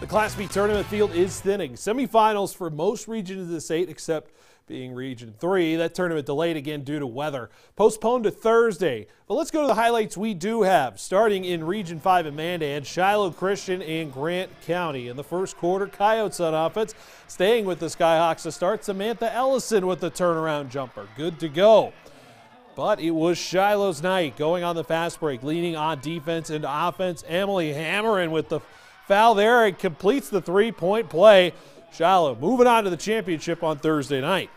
The Class B tournament field is thinning. Semifinals for most regions of the state except being Region 3. That tournament delayed again due to weather. Postponed to Thursday. But let's go to the highlights we do have. Starting in Region 5 in Mandan, Shiloh Christian and Grant County. In the first quarter, Coyotes on offense. Staying with the Skyhawks to start, Samantha Ellison with the turnaround jumper. Good to go. But it was Shiloh's night, going on the fast break, leaning on defense and offense. Emily Hammerin with the foul there and completes the three-point play. Shiloh moving on to the championship on Thursday night.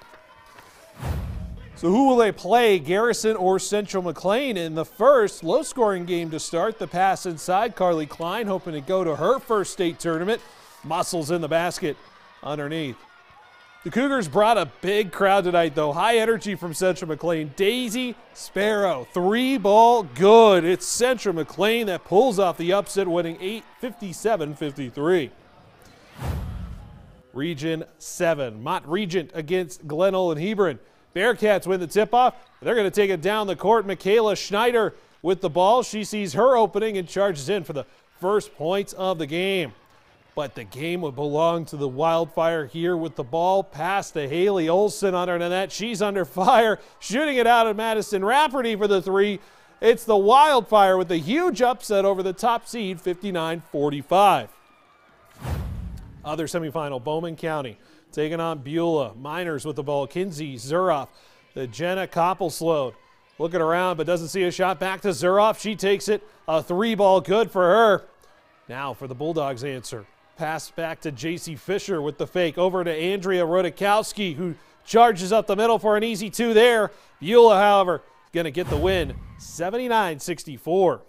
So who will they play, Garrison or Central McLean? In the first low-scoring game to start, the pass inside, Carly Klein hoping to go to her first state tournament. Muscles in the basket underneath. The Cougars brought a big crowd tonight, though. High energy from Central McLean. Daisy Sparrow, three-ball good. It's Central McLean that pulls off the upset, winning 8-57-53. Region 7, Mott Regent against Glen Olin Hebron. Bearcats win the tip-off. They're going to take it down the court. Michaela Schneider with the ball. She sees her opening and charges in for the first points of the game. But the game would belong to the Wildfire here with the ball pass to Haley Olson under that. She's under fire, shooting it out at Madison Rafferty for the three. It's the Wildfire with a huge upset over the top seed, 59-45. Other semifinal, Bowman County taking on Beulah. Miners with the ball, Kinzie Zuroff. The Jenna Koppel slowed. Looking around but doesn't see a shot. Back to Zuroff. She takes it. A three-ball good for her. Now for the Bulldogs' answer. Pass back to JC Fisher with the fake over to Andrea Rodakowski, who charges up the middle for an easy two there. Beulah, however, going to get the win, 79-64.